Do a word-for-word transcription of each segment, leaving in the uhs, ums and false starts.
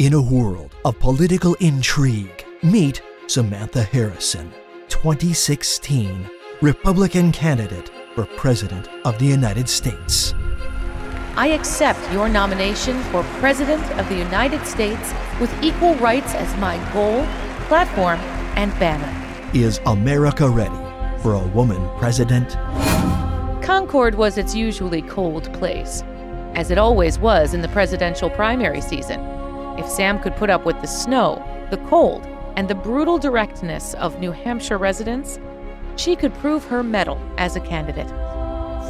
In a world of political intrigue, meet Samantha Harrison, twenty sixteen Republican candidate for President of the United States. I accept your nomination for President of the United States with equal rights as my goal, platform, and banner. Is America ready for a woman president? Concord was its usually cold place, as it always was in the presidential primary season. If Sam could put up with the snow, the cold, and the brutal directness of New Hampshire residents, she could prove her mettle as a candidate.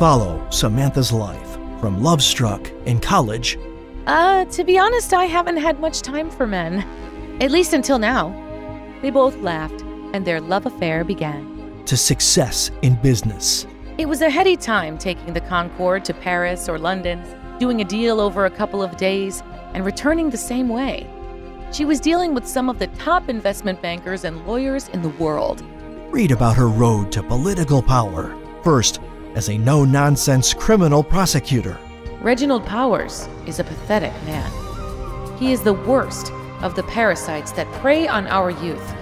Follow Samantha's life from love-struck in college. Uh, to be honest, I haven't had much time for men. At least until now. They both laughed, and their love affair began. To success in business. It was a heady time taking the Concorde to Paris or London, doing a deal over a couple of days, and returning the same way. She was dealing with some of the top investment bankers and lawyers in the world. Read about her road to political power, first as a no-nonsense criminal prosecutor. Reginald Powers is a pathetic man. He is the worst of the parasites that prey on our youth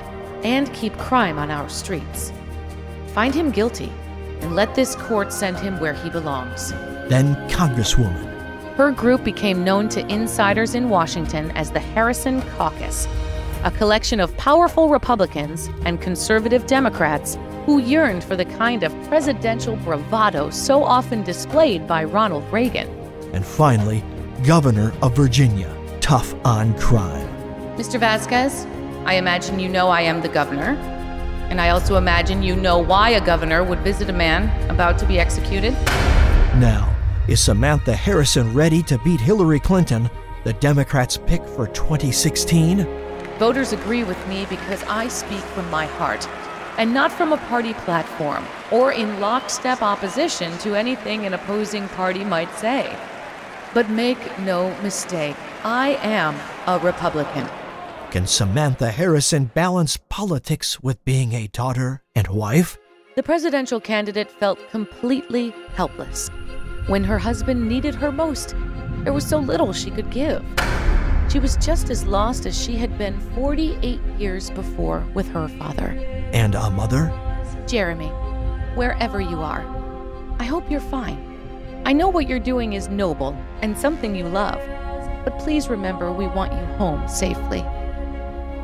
and keep crime on our streets. Find him guilty and let this court send him where he belongs. Then Congresswoman. Her group became known to insiders in Washington as the Harrison Caucus, a collection of powerful Republicans and conservative Democrats who yearned for the kind of presidential bravado so often displayed by Ronald Reagan. And finally, Governor of Virginia, tough on crime. Mister Vasquez, I imagine you know I am the governor, and I also imagine you know why a governor would visit a man about to be executed. Now, is Samantha Harrison ready to beat Hillary Clinton, the Democrats' pick for twenty sixteen? Voters agree with me because I speak from my heart, and not from a party platform, or in lockstep opposition to anything an opposing party might say. But make no mistake, I am a Republican. Can Samantha Harrison balance politics with being a daughter and wife? The presidential candidate felt completely helpless. When her husband needed her most, there was so little she could give. She was just as lost as she had been forty-eight years before with her father. And a mother? Jeremy, wherever you are, I hope you're fine. I know what you're doing is noble and something you love, but please remember we want you home safely.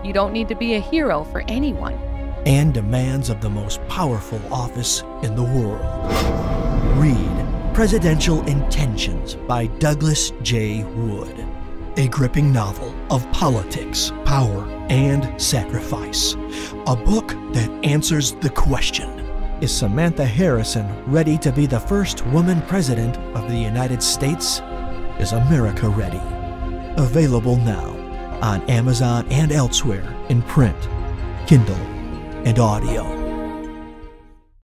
You don't need to be a hero for anyone. And demands of the most powerful office in the world. Read Presidential Intentions by Douglas J. Wood. A gripping novel of politics, power, and sacrifice. A book that answers the question, is Samantha Harrison ready to be the first woman president of the United States? Is America ready? Available now on Amazon and elsewhere in print, Kindle, and audio.